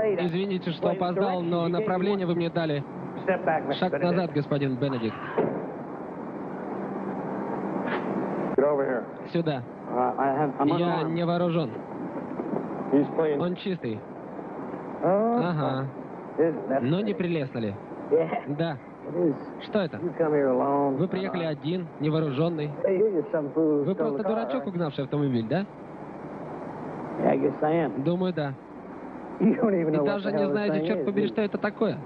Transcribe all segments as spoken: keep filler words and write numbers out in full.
Извините, что опоздал, но направление вы мне дали. Шаг назад, господин Бенедикт. Сюда. Я не вооружен. Он чистый. Ага. Но не прелестно ли? Да. Что это? Вы приехали один, невооруженный. Вы просто дурачок, угнавший автомобиль, да? Думаю, да. И даже не знаете, черт побери, что это такое.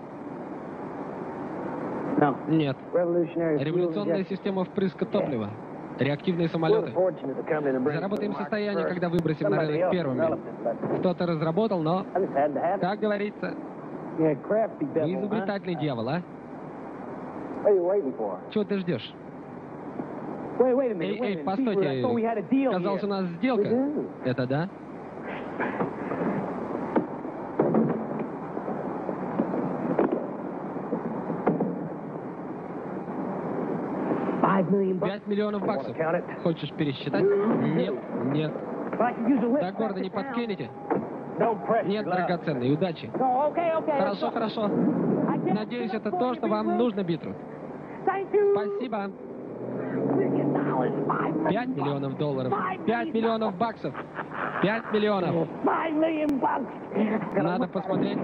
Нет. Революционная система впрыска топлива. Реактивные самолеты. Заработаем состояние, когда выбросим на рынок первыми. Кто-то разработал, но, как говорится, вы изобретательный дьявол, а? Чего ты ждешь? Эй, эй, постойте, казалось, у нас сделка. Это да? Пять миллионов баксов. Хочешь пересчитать? Нет, нет. Так гордо не подкинете? Нет, драгоценной, удачи. Хорошо, хорошо. Надеюсь, это то, что вам нужно, Битрут. Спасибо. Пять миллионов долларов. Пять миллионов баксов. Пять миллионов. Надо посмотреть.